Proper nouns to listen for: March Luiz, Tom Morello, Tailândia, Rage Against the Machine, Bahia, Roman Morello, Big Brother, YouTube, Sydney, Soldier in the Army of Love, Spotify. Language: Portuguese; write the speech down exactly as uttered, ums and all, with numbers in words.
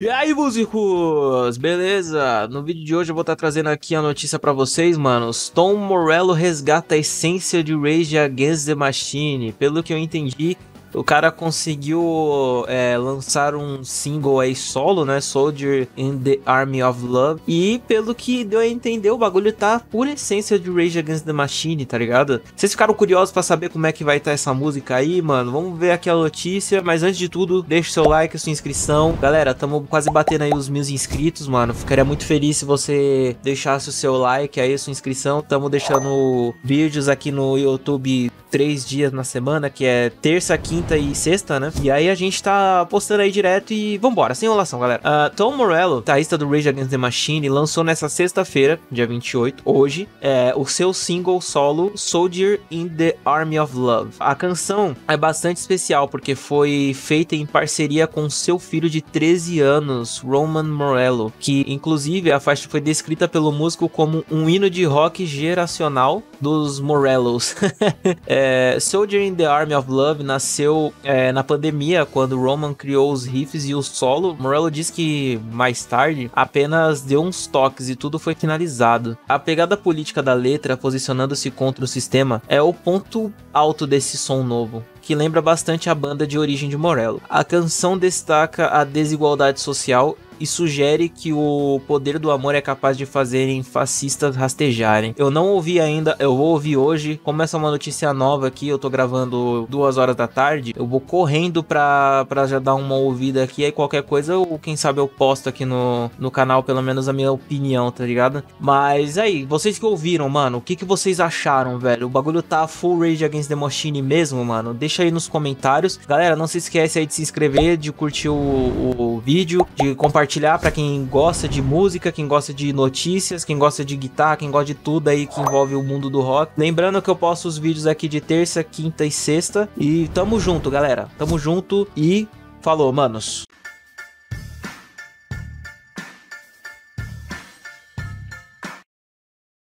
E aí, músicos, beleza? No vídeo de hoje eu vou estar trazendo aqui a notícia pra vocês, manos. Tom Morello resgata a essência de Rage Against the Machine. Pelo que eu entendi, o cara conseguiu é, lançar um single aí solo, né? Soldier in the Army of Love. E pelo que deu a entender, o bagulho tá pura essência de Rage Against the Machine, tá ligado? Vocês ficaram curiosos pra saber como é que vai estar tá essa música aí, mano? Vamos ver aqui a notícia. Mas antes de tudo, deixa o seu like, sua inscrição. Galera, tamo quase batendo aí os mil inscritos, mano. Ficaria muito feliz se você deixasse o seu like aí, sua inscrição. Tamo deixando vídeos aqui no YouTube três dias na semana, que é terça, quinta quinta e sexta, né? E aí a gente tá postando aí direto e vambora, sem enrolação, galera. Uh, Tom Morello, guitarrista do Rage Against the Machine, lançou nessa sexta-feira, dia vinte e oito, hoje, é, o seu single solo Soldier in the Army of Love. A canção é bastante especial porque foi feita em parceria com seu filho de treze anos, Roman Morello, que inclusive a faixa foi descrita pelo músico como um hino de rock geracional dos Morellos. é, Soldier in the Army of Love nasceu É, na pandemia, quando Roman criou os riffs e o solo. Morello diz que mais tarde apenas deu uns toques e tudo foi finalizado. A pegada política da letra, posicionando-se contra o sistema, é o ponto alto desse som novo, que lembra bastante a banda de origem de Morello. A canção destaca a desigualdade social e sugere que o poder do amor é capaz de fazerem fascistas rastejarem. Eu não ouvi ainda, eu vou ouvir hoje. Como essa é uma notícia nova aqui, eu tô gravando duas horas da tarde, eu vou correndo pra, pra já dar uma ouvida aqui. Aí qualquer coisa, ou quem sabe eu posto aqui no, no canal, pelo menos a minha opinião, tá ligado? Mas aí, vocês que ouviram, mano, o que, que vocês acharam, velho? O bagulho tá full Rage Against the Machine mesmo, mano? Deixa aí nos comentários. Galera, não se esquece aí de se inscrever, de curtir o, o, o vídeo, de compartilhar Compartilhar para quem gosta de música, quem gosta de notícias, quem gosta de guitarra, quem gosta de tudo aí que envolve o mundo do rock. Lembrando que eu posto os vídeos aqui de terça, quinta e sexta. E tamo junto, galera. Tamo junto e falou, manos.